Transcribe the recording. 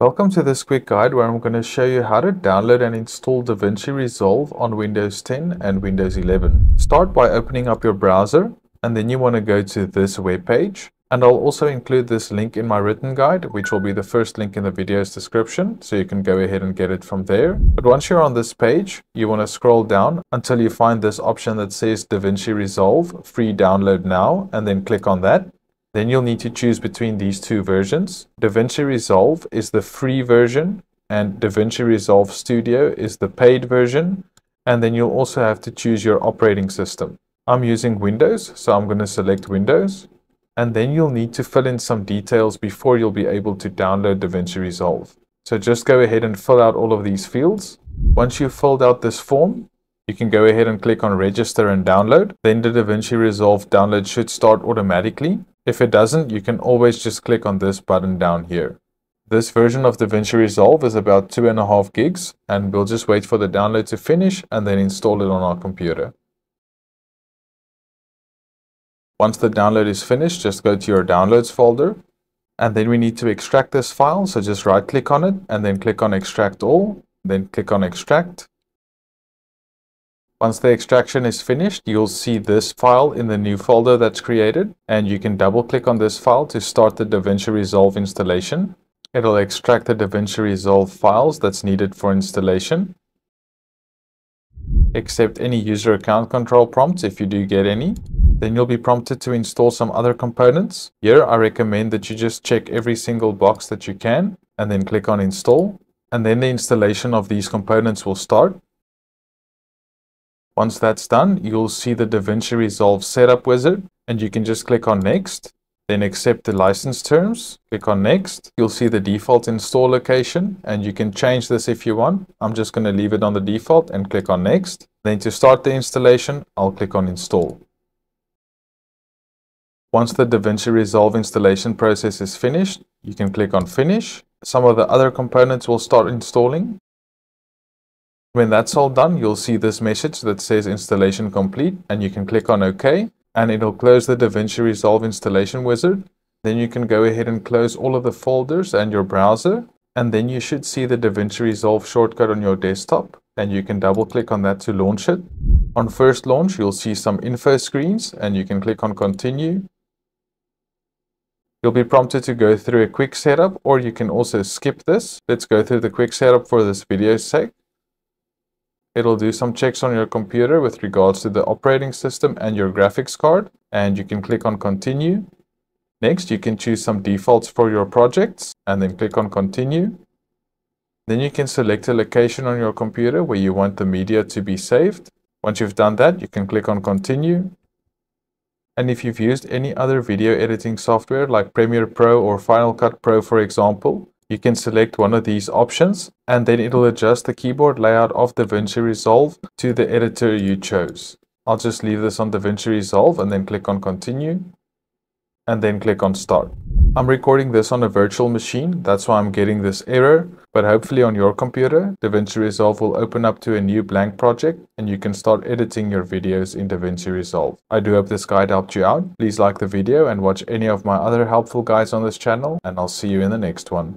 Welcome to this quick guide where I'm going to show you how to download and install DaVinci Resolve on Windows 10 and Windows 11. Start by opening up your browser, and then you want to go to this web page. And I'll also include this link in my written guide, which will be the first link in the video's description, so you can go ahead and get it from there. But once you're on this page, you want to scroll down until you find this option that says DaVinci Resolve Free Download Now, and then click on that. Then you'll need to choose between these two versions. DaVinci Resolve is the free version, and DaVinci Resolve Studio is the paid version. And then you'll also have to choose your operating system. I'm using Windows, so I'm going to select Windows. And then you'll need to fill in some details before you'll be able to download DaVinci Resolve. So just go ahead and fill out all of these fields. Once you've filled out this form, you can go ahead and click on Register and Download. Then the DaVinci Resolve download should start automatically. If it doesn't, you can always just click on this button down here. This version of DaVinci Resolve is about 2.5 gigs, and we'll just wait for the download to finish and then install it on our computer. Once the download is finished, just go to your Downloads folder, and then we need to extract this file, so just right click on it and then click on Extract All, then click on Extract. Once the extraction is finished, you'll see this file in the new folder that's created, and you can double click on this file to start the DaVinci Resolve installation. It'll extract the DaVinci Resolve files that's needed for installation. Accept any user account control prompts if you do get any. Then you'll be prompted to install some other components. Here I recommend that you just check every single box that you can and then click on Install. And then the installation of these components will start. Once that's done, you'll see the DaVinci Resolve Setup Wizard, and you can just click on Next, then accept the license terms, click on Next. You'll see the default install location, and you can change this if you want. I'm just going to leave it on the default and click on Next. Then to start the installation, I'll click on Install. Once the DaVinci Resolve installation process is finished, you can click on Finish. Some of the other components will start installing. When that's all done, you'll see this message that says Installation Complete, and you can click on OK, and it'll close the DaVinci Resolve installation wizard. Then you can go ahead and close all of the folders and your browser, and then you should see the DaVinci Resolve shortcut on your desktop, and you can double click on that to launch it. On first launch, you'll see some info screens, and you can click on Continue. You'll be prompted to go through a quick setup, or you can also skip this. Let's go through the quick setup for this video's sake. It'll do some checks on your computer with regards to the operating system and your graphics card, and you can click on Continue. Next, you can choose some defaults for your projects, and then click on Continue. Then you can select a location on your computer where you want the media to be saved. Once you've done that, you can click on Continue. And if you've used any other video editing software like Premiere Pro or Final Cut Pro, for example, you can select one of these options, and then it'll adjust the keyboard layout of DaVinci Resolve to the editor you chose. I'll just leave this on DaVinci Resolve and then click on Continue, and then click on Start. I'm recording this on a virtual machine, that's why I'm getting this error, but hopefully on your computer, DaVinci Resolve will open up to a new blank project, and you can start editing your videos in DaVinci Resolve. I do hope this guide helped you out. Please like the video and watch any of my other helpful guides on this channel, and I'll see you in the next one.